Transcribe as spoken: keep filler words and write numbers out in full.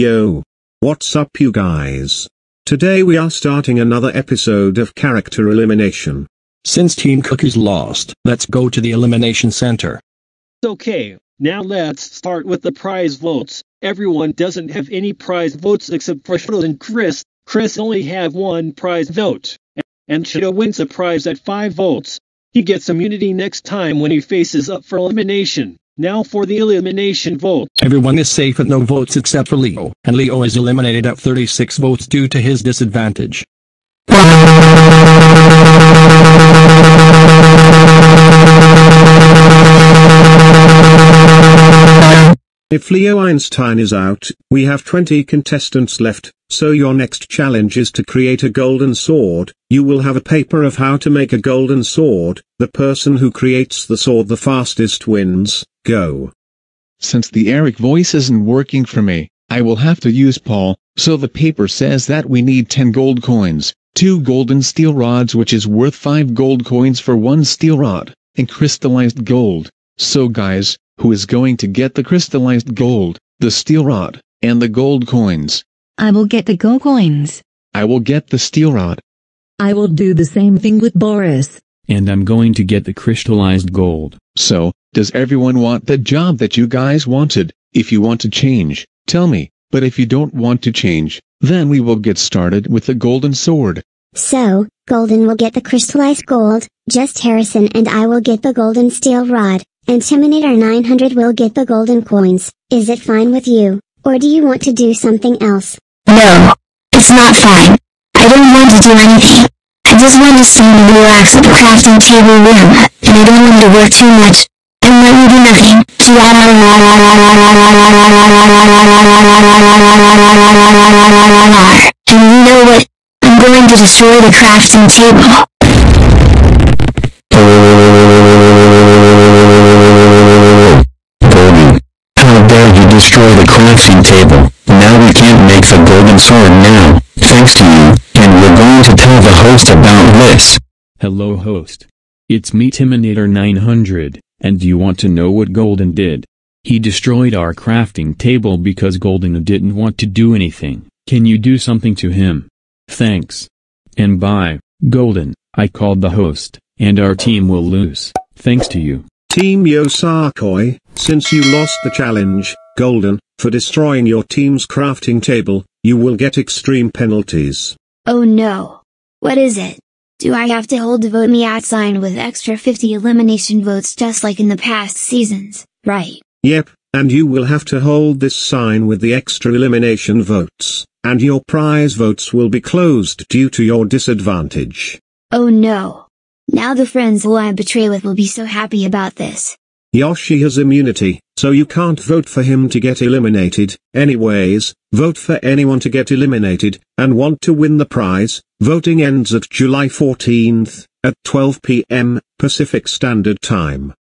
Yo, what's up you guys? Today we are starting another episode of Character Elimination. Since Team Cuckoo's lost, let's go to the Elimination Center. Okay, now let's start with the prize votes. Everyone doesn't have any prize votes except for Chido and Chris. Chris only have one prize vote, and Chido wins a prize at five votes. He gets immunity next time when he faces up for elimination. Now for the elimination vote. Everyone is safe at no votes except for Leo, and Leo is eliminated at thirty-six votes due to his disadvantage. If Leo Einstein is out, we have twenty contestants left, so your next challenge is to create a golden sword. You will have a paper of how to make a golden sword. The person who creates the sword the fastest wins. Go. Since the Eric voice isn't working for me, I will have to use Paul, so the paper says that we need ten gold coins, two golden steel rods which is worth five gold coins for one steel rod, and crystallized gold. So guys, who is going to get the crystallized gold, the steel rod, and the gold coins? I will get the gold coins. I will get the steel rod. I will do the same thing with Boris. And I'm going to get the crystallized gold. So, does everyone want the job that you guys wanted? If you want to change, tell me, but if you don't want to change, then we will get started with the golden sword. So, Golden will get the crystallized gold, just Harrison and I will get the golden steel rod, and Timinator nine hundred will get the golden coins. Is it fine with you, or do you want to do something else? No, it's not fine. I don't want to do anything. I just want to sit and relax at the crafting table room, and I don't want to work too much. I want to do nothing. And you know what? I'm going to destroy the crafting table. How dare you destroy the crafting table? Now we can't make the golden sword now, thanks to you. And we're going to tell the host about this. Hello host. It's me Timinator nine hundred, and you want to know what Golden did? He destroyed our crafting table because Golden didn't want to do anything. Can you do something to him? Thanks. And bye, Golden. I called the host, and our team will lose, thanks to you. Team Yosakoi, since you lost the challenge, Golden, for destroying your team's crafting table, you will get extreme penalties. Oh no. What is it? Do I have to hold the vote me out sign with extra fifty elimination votes just like in the past seasons, right? Yep, and you will have to hold this sign with the extra elimination votes, and your prize votes will be closed due to your disadvantage. Oh no. Now the friends who I betray with will be so happy about this. Yoshi has immunity, so you can't vote for him to get eliminated. Anyways, vote for anyone to get eliminated, and want to win the prize. Voting ends at July fourteenth, at twelve p m, Pacific Standard Time.